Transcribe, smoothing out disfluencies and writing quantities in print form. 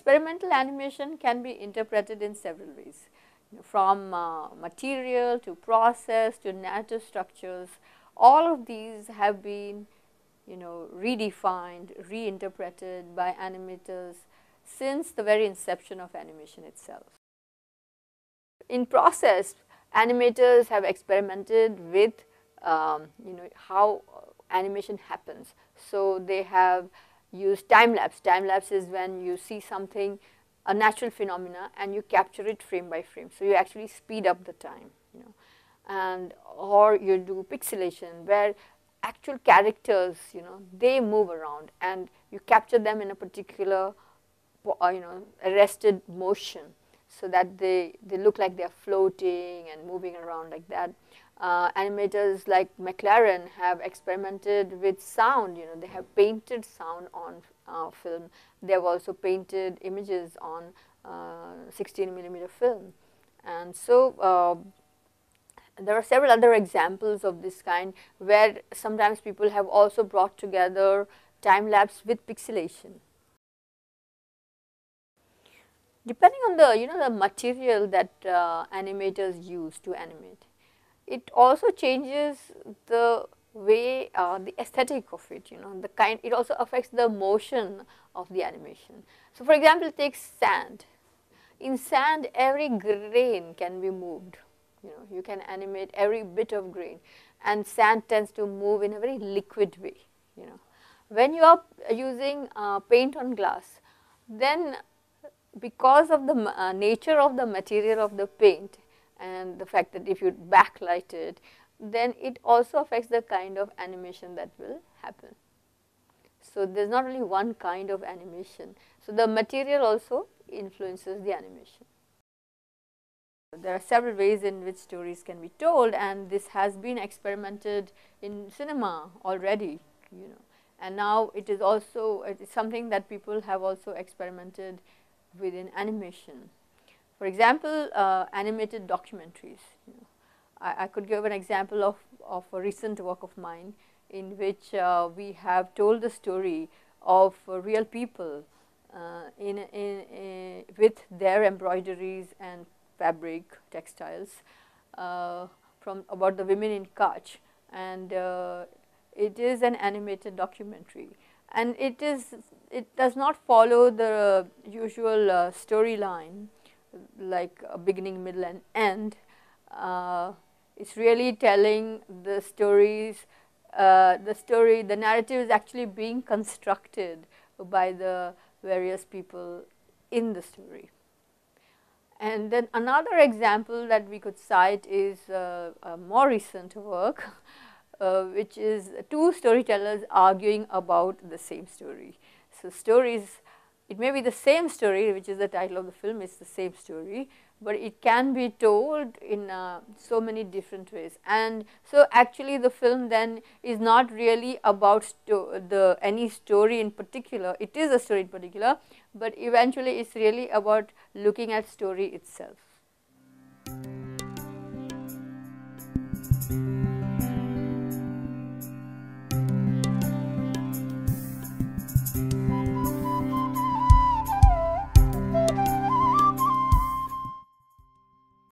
experimental animation can be interpreted in several ways, from material to process to nanostructures. All of these have been, redefined, reinterpreted by animators since the very inception of animation itself. In process, animators have experimented with, how animation happens. So they have used time-lapse. Time-lapse is when you see something, a natural phenomena, and you capture it frame by frame. So you actually speed up the time, or you do pixelation where actual characters, they move around and you capture them in a particular, arrested motion so that they look like they are floating and moving around like that. Animators like McLaren have experimented with sound, they have painted sound on film. They have also painted images on 16mm film. And so, there are several other examples of this kind where sometimes people have also brought together time-lapse with pixelation. Depending on the, the material that animators use to animate, it also changes the way, the aesthetic of it, it also affects the motion of the animation. So, for example, take sand. In sand, every grain can be moved. You can animate every bit of grain, and sand tends to move in a very liquid way, When you are using paint on glass, then because of the nature of the material of the paint and the fact that if you backlight it, then it also affects the kind of animation that will happen. So, there is not only one kind of animation. So, the material also influences the animation. There are several ways in which stories can be told, and this has been experimented in cinema already, and now it is also, it is something that people have also experimented within animation. For example, animated documentaries. I could give an example of a recent work of mine in which we have told the story of real people with their embroideries and fabric textiles from about the women in Kutch, and it is an animated documentary, and it does not follow the usual storyline like a beginning, middle and end. It's really telling the stories, the narrative is actually being constructed by the various people in the story. And then another example that we could cite is a more recent work, which is two storytellers arguing about the same story. So, stories, it may be the same story, which is the title of the film, it's the same story, but it can be told in so many different ways. And so, actually the film then is not really about any story in particular, it is a story in particular, but eventually it's really about looking at story itself.